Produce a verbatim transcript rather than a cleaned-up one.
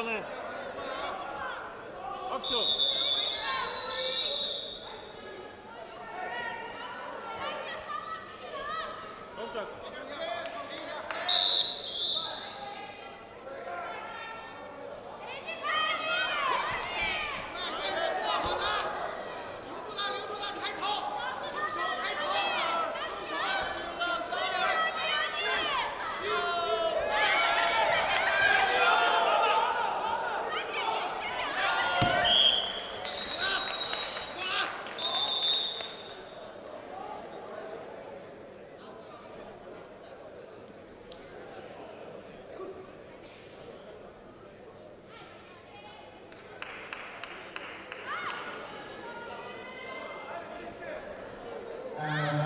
strony. Opsiu. Kontakt. Um